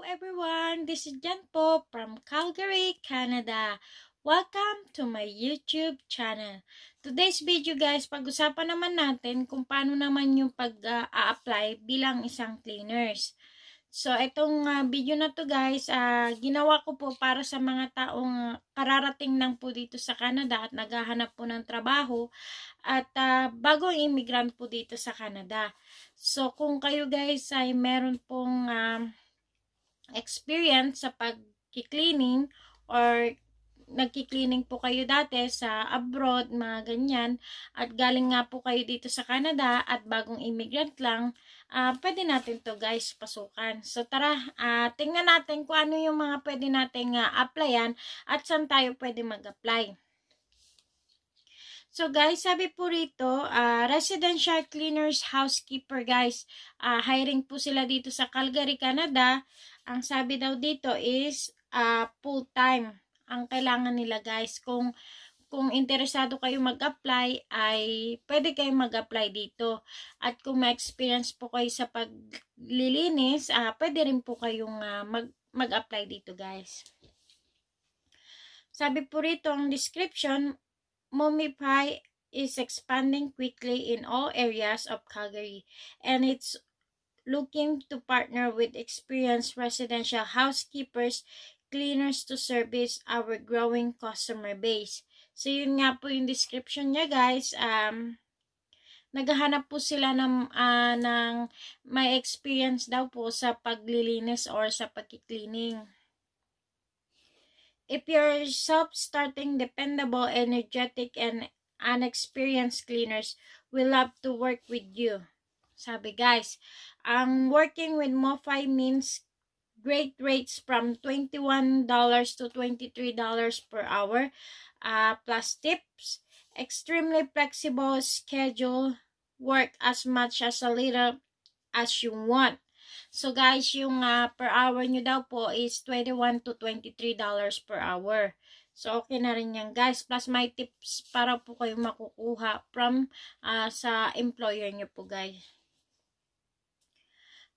Hello everyone, this is Jan po from Calgary, Canada. Welcome to my YouTube channel. Today's video guys, pag-usapan naman natin kung paano naman yung pag-a-apply bilang isang cleaners. So itong video na to guys, ginawa ko po para sa mga taong kararating lang po dito sa Canada at naghahanap po ng trabaho at bagong immigrant po dito sa Canada. So kung kayo guys ay meron pong experience sa pagki-cleaning or nagki-cleaning po kayo dati sa abroad, mga ganyan, at galing nga po kayo dito sa Canada at bagong immigrant lang, pwede natin to guys pasukan. So tara, tingnan natin kung ano yung mga pwede nating applyan at saan tayo pwede mag-apply. So guys, sabi po rito, residential cleaners, housekeeper guys. Hiring po sila dito sa Calgary, Canada. Ang sabi daw dito is full-time ang kailangan nila guys. Kung interesado kayo mag-apply, ay pwede kayong mag-apply dito. At kung may experience po kayo sa paglilinis, pwede rin po kayong mag-apply dito guys. Sabi po rito ang description, Mopify is expanding quickly in all areas of Calgary, and it's looking to partner with experienced residential housekeepers, cleaners to service our growing customer base. So yun nga po yung description niya guys. Naghahanap po sila ng may experience daw po sa paglilinis or sa pagki-cleaning. If you're self-starting, dependable, energetic, and unexperienced cleaners, we love to work with you. Sabi guys, ang working with Mopify means great rates from $21 to $23 per hour, plus tips, extremely flexible schedule, work as much as a little as you want. So guys, yung per hour nyo daw po is $21 to $23 per hour. So okay na rin yan guys. Plus may tips para po kayo makukuha from sa employer nyo po guys.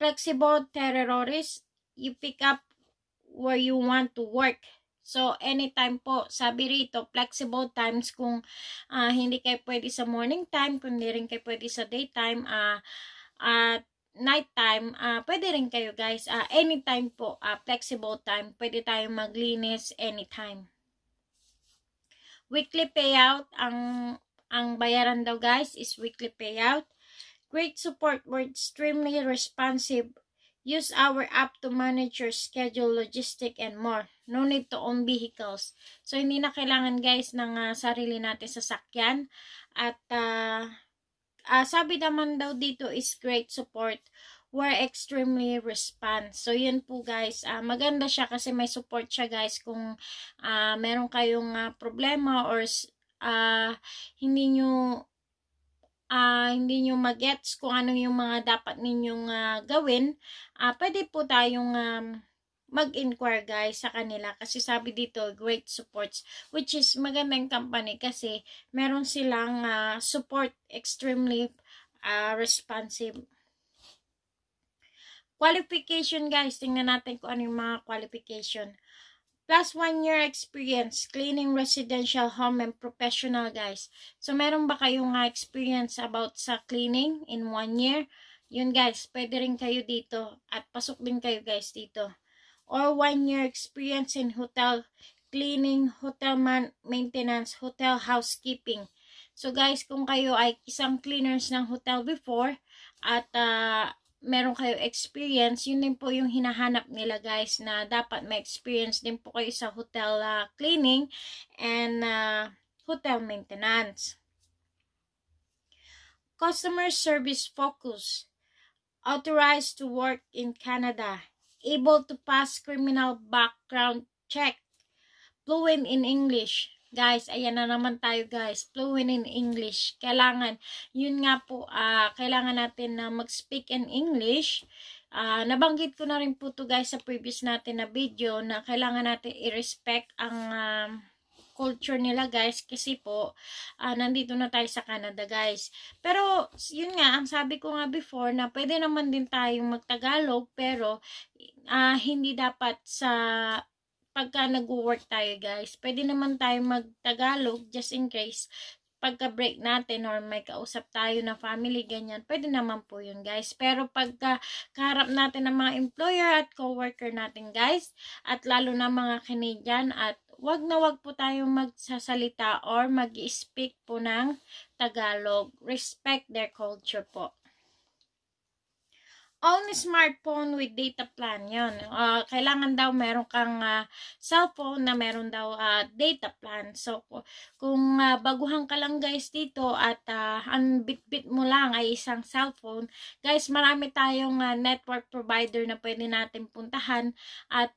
Flexible terrorist, you pick up where you want to work. So anytime po, sabi rito, flexible times kung hindi kayo pwede sa morning time, kundi rin kayo pwede sa daytime at nighttime, pwede rin kayo guys, anytime po, flexible time, pwede tayong maglinis anytime. Weekly payout, ang bayaran daw guys is weekly payout. Great support, we're extremely responsive. Use our app to manage your schedule, logistic, and more. No need to own vehicles. So hindi na kailangan guys ng sarili natin sa sasakyan. At sabi naman daw dito is great support. We're extremely responsive. So yun po guys, maganda siya kasi may support siya guys kung meron kayong problema or hindi nyo magets kung ano yung mga dapat ninyong gawin. Pwede po tayong mag-inquire guys sa kanila kasi sabi dito great supports, which is magandang company kasi meron silang support, extremely responsive. Qualification guys, tingnan natin kung ano yung mga qualification. Plus 1 year experience cleaning residential home and professional guys. So meron ba kayong experience about sa cleaning in 1 year? Yun guys, pwede rin kayo dito at pasok din kayo guys dito. Or 1 year experience in hotel cleaning, hotel maintenance, hotel housekeeping. So guys, kung kayo ay isang cleaners ng hotel before at meron kayo experience, yun din po yung hinahanap nila guys, na dapat may experience din po kayo sa hotel cleaning and hotel maintenance. Customer service focus. Authorized to work in Canada. Able to pass criminal background check. Fluent in English. Guys, ayan na naman tayo guys. Fluent in English. Kailangan, yun nga po, kailangan natin na mag-speak in English. Nabanggit ko na rin po to guys sa previous natin na video na kailangan natin i-respect ang culture nila, guys, kasi po nandito na tayo sa Canada, guys. Pero yun nga, ang sabi ko nga before na pwede naman din tayong magtagalog, pero hindi dapat sa pagka nag-work tayo, guys. Pwede naman tayong magtagalog just in case pagka-break natin or may kausap tayo na family, ganyan, pwede naman po yun, guys. Pero pagka-kaharap natin ng mga employer at co-worker natin, guys, at lalo na mga Canadian, at wag na wag po tayong magsasalita or mag-speak po ng Tagalog. Respect their culture po. Own smartphone with data plan, yun. Kailangan daw meron kang cellphone na meron daw data plan. So, kung baguhan ka lang, guys, dito at ang bit-bit mo lang ay isang cellphone, guys, marami tayong network provider na pwede natin puntahan at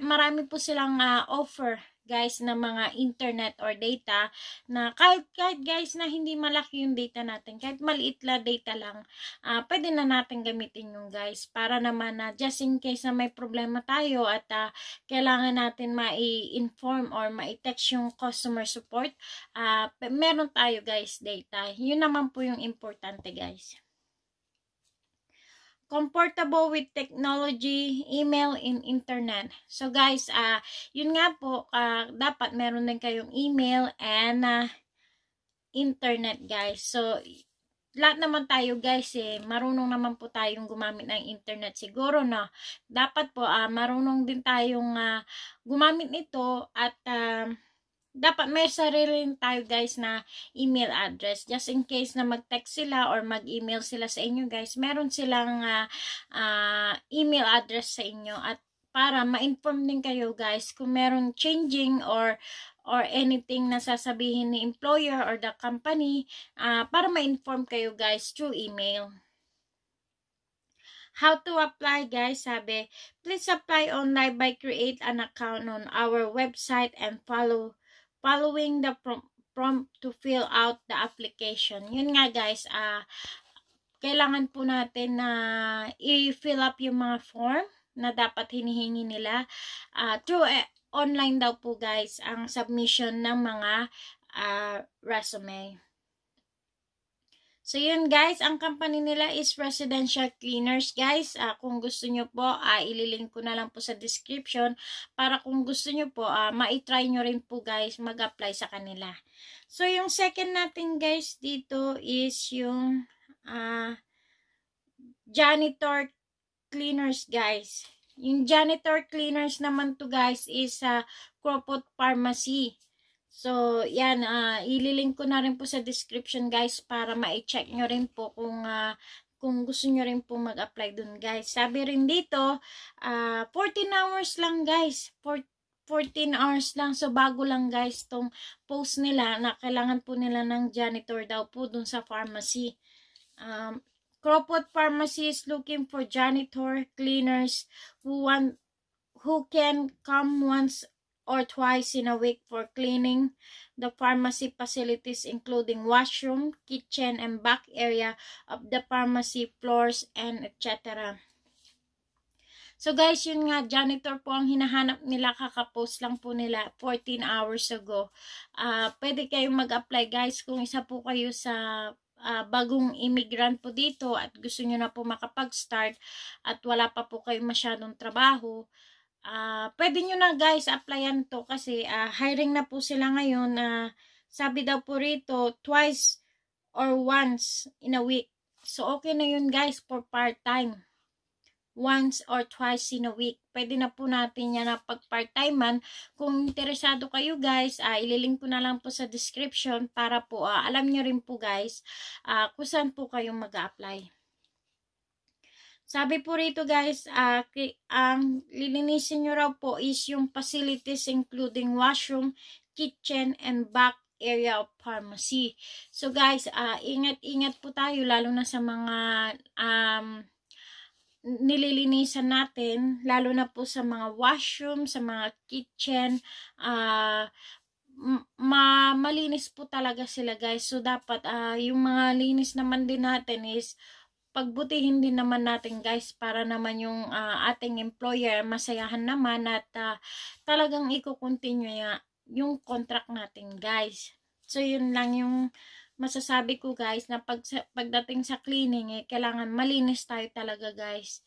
marami po silang offer, guys, na mga internet or data na kahit guys na hindi malaki yung data natin, kahit maliit la data lang, pwede na natin gamitin yung, guys, para naman just in case na may problema tayo at kailangan natin mai-inform or mai-text yung customer support, meron tayo, guys, data. Yun naman po yung importante, guys. Comfortable with technology, email, and internet. So, guys, yun nga po, dapat meron din kayong email and internet, guys. So, lahat naman tayo, guys, marunong naman po tayong gumamit ng internet siguro, no? Dapat po, marunong din tayong gumamit nito at dapat may sarili rin tayo, guys, na email address. Just in case na mag-text sila or mag-email sila sa inyo, guys, meron silang email address sa inyo at para ma-inform din kayo, guys, kung meron changing or anything na sasabihin ni employer or the company, para ma-inform kayo, guys, through email. How to apply, guys, sabi, please apply online by create an account on our website and following the prompt to fill out the application. Yun nga, guys, kailangan po natin na i-fill up yung mga form na dapat hinihingi nila. Through online daw po, guys, ang submission ng mga resume. So, yun, guys, ang company nila is Residential Cleaners, guys. Kung gusto nyo po, ililink ko na lang po sa description para kung gusto nyo po, maitry nyo rin po, guys, mag-apply sa kanila. So, yung second natin, guys, dito is yung Janitor Cleaners, guys. Yung Janitor Cleaners naman to, guys, is Kropot Pharmacy. So, yan, ililink ko na rin po sa description, guys, para ma-check nyo rin po kung gusto nyo rin po mag-apply dun, guys. Sabi rin dito, 14 hours lang, guys. 14 hours lang. So, bago lang, guys, tong post nila na kailangan po nila ng janitor daw po dun sa pharmacy. Kropot Pharmacy is looking for janitor cleaners who can come once or twice in a week for cleaning the pharmacy facilities, including washroom, kitchen, and back area of the pharmacy floors, and etc. So, guys, yun nga, janitor po ang hinahanap nila. Kakapost lang po nila 14 hours ago. Pwede kayong mag-apply, guys, kung isa po kayo sa bagong immigrant po dito at gusto nyo na po makapag-start at wala pa po kayong masyadong trabaho. Pwede nyo na, guys, applyan to kasi hiring na po sila ngayon. Sabi daw po rito, twice or once in a week. So, okay na yun, guys, for part-time. Once or twice in a week. Pwede na po natin yan na pag-part-time man. Kung interesado kayo, guys, ililink ko na lang po sa description para po alam nyo rin po, guys, kung saan po kayong mag-a-apply. Sabi po rito, guys, ang lilinisin nyo raw po is yung facilities including washroom, kitchen, and back area of pharmacy. So, guys, ingat-ingat po tayo lalo na sa mga nililinisan natin, lalo na po sa mga washroom, sa mga kitchen, malinis po talaga sila, guys. So, dapat yung mga linis naman din natin is pagbutihin din naman natin, guys, para naman yung ating employer masayahan naman at talagang i-continue yung contract natin, guys. So, yun lang yung masasabi ko, guys, na pagdating sa cleaning, kailangan malinis tayo talaga, guys.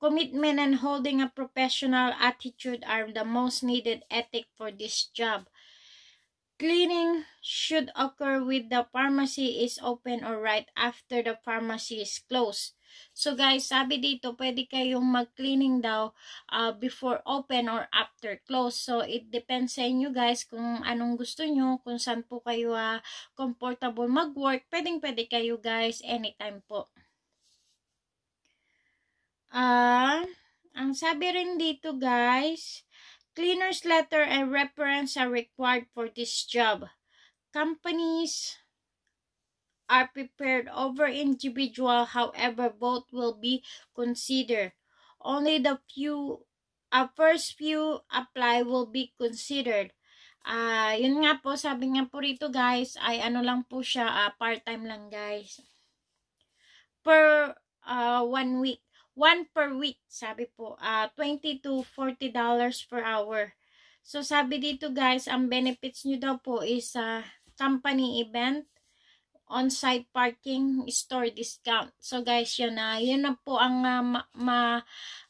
Commitment and holding a professional attitude are the most needed ethic for this job. Cleaning should occur with the pharmacy is open or right after the pharmacy is closed. So guys, sabi dito, pwede kayong mag-cleaning daw before open or after close. So it depends sa inyo guys kung anong gusto nyo, kung saan po kayo comfortable mag-work. Pwedeng-pwede kayo guys, anytime po. Ang sabi rin dito guys, cleaner's letter and reference are required for this job. Companies are prepared over individual, however, both will be considered. Only the first few apply will be considered. Yun nga po, sabi nga po rito guys, ay ano lang po siya, part-time lang guys. Per 1 week. One per week, sabi po, $20 to $40 per hour. So, sabi dito guys, ang benefits nyo daw po is company event, on-site parking, store discount. So, guys, yun na po ang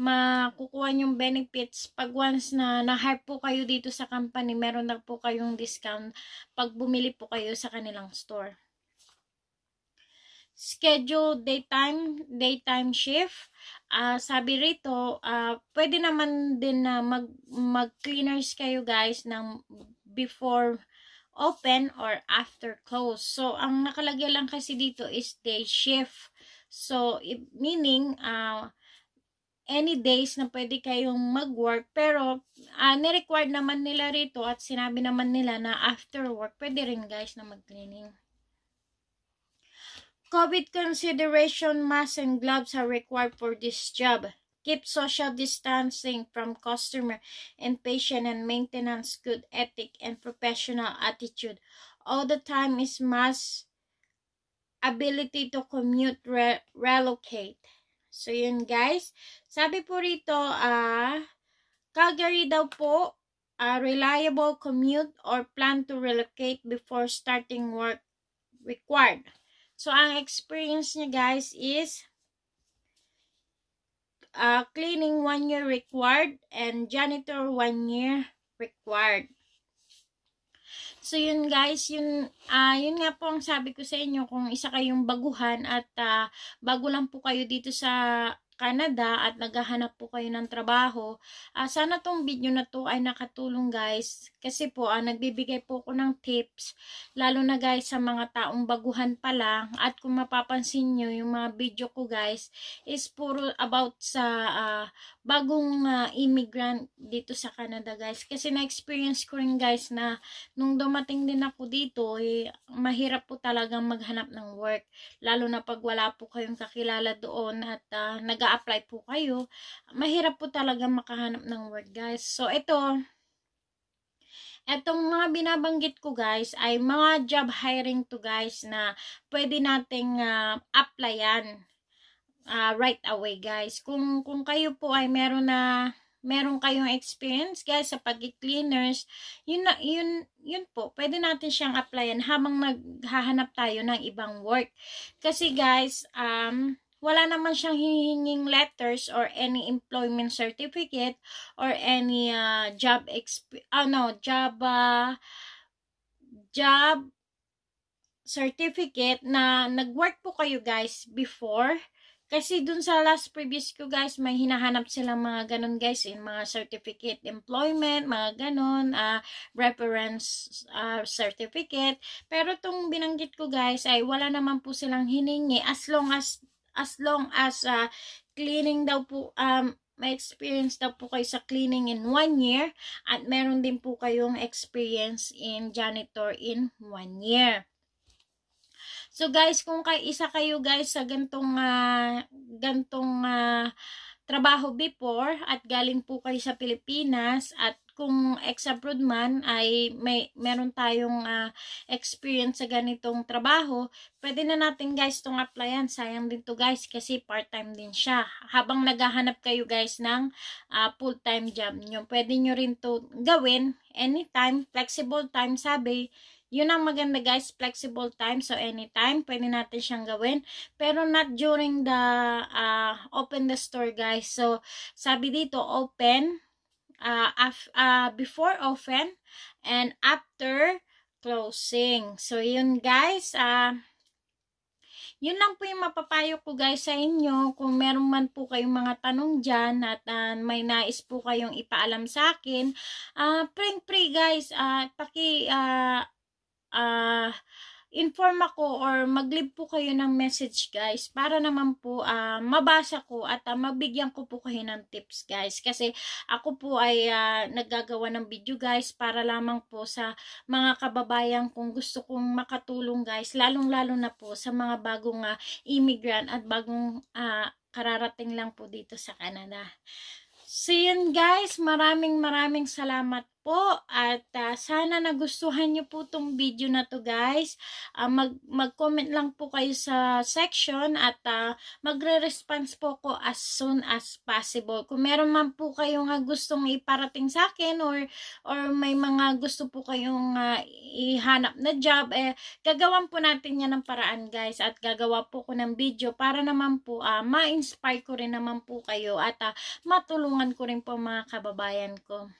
makukuha yung benefits. Pag once na na-hire po kayo dito sa company, meron na po kayong discount pag bumili po kayo sa kanilang store. Schedule daytime shift. Sabi rito, pwede naman din na mag-cleaners kayo guys ng before open or after close. So, ang nakalagay lang kasi dito is day shift. So, meaning, any days na pwede kayong mag-work. Pero, nirequired naman nila rito at sinabi naman nila na after work, pwede rin guys na mag-cleaning. COVID consideration, masks and gloves are required for this job. Keep social distancing from customer and patient and maintenance good ethic and professional attitude. All the time is mask, ability to commute, relocate. So, yun guys. Sabi po rito, Calgary daw po, reliable commute or plan to relocate before starting work required. So, ang experience niya guys is cleaning 1 year required and janitor 1 year required. So, yun guys, yun nga po ang sabi ko sa inyo kung isa kayong baguhan at bago lang po kayo dito sa Canada at naghahanap po kayo ng trabaho, sana tong video na to ay nakatulong guys kasi po nagbibigay po ako ng tips lalo na guys sa mga taong baguhan pa lang at kung mapapansin nyo yung mga video ko guys is puro about sa bagong immigrant dito sa Canada guys kasi na-experience ko rin guys na nung dumating din ako dito mahirap po talagang maghanap ng work lalo na pag wala po kayong kakilala doon at nag-a-apply po kayo, mahirap po talaga makahanap ng work guys. So, etong mga binabanggit ko guys ay mga job hiring to guys na pwede nating applyan right away guys. Kung kayo po ay meron kayong experience guys sa pag-cleaners, yun po, pwede natin siyang applyan habang maghahanap tayo ng ibang work. Kasi guys, wala naman siyang hinihinging letters or any employment certificate or any job certificate na nag-work po kayo guys before. Kasi dun sa last previous ko guys, may hinahanap silang mga ganun guys, yung mga certificate employment, mga ganun, reference certificate. Pero itong binanggit ko guys, ay wala naman po silang hiningi as long as cleaning daw po, may experience daw po kayo sa cleaning in 1 year at meron din po kayong experience in janitor in 1 year. So guys, kung isa kayo guys sa gantong trabaho before at galing po kayo sa Pilipinas at kung ex-abroad man ay meron tayong experience sa ganitong trabaho, pwede na natin guys itong applyan. Sayang din to guys kasi part-time din siya. Habang naghahanap kayo guys ng full-time job nyo, pwede nyo rin to gawin anytime, flexible time sabi. Yun ang maganda guys, flexible time. So anytime, pwede natin siyang gawin. Pero not during the open the store guys. So sabi dito, open, before open, and after closing. So yun guys, yun lang po yung mapapayo ko guys sa inyo. Kung meron man po kayong mga tanong dyan at may nais po kayong ipaalam sa akin, pray guys, inform ako or mag-leave po kayo ng message guys para naman po mabasa ko at mabigyan ko po kayo ng tips guys, kasi ako po ay naggagawa ng video guys para lamang po sa mga kababayan kung gusto kong makatulong guys, lalong lalo na po sa mga bagong immigrant at bagong kararating lang po dito sa Canada. So yun guys, maraming salamat po at sana nagustuhan nyo po tong video na to guys. Mag-comment lang po kayo sa section at magre-response po ko as soon as possible. Kung meron man po kayong gustong iparating sa akin or may mga gusto po kayong ihanap na job, gagawan po natin yan ng paraan guys at gagawa po ko ng video para naman po ma-inspire ko rin naman po kayo at matulungan ko rin po mga kababayan ko.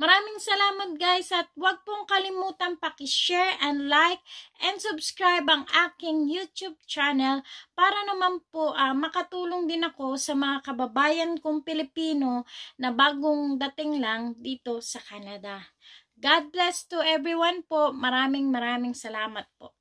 Maraming salamat guys at huwag pong kalimutan paki-share and like and subscribe ang aking YouTube channel para naman po makatulong din ako sa mga kababayan kong Pilipino na bagong dating lang dito sa Canada. God bless to everyone po. Maraming salamat po.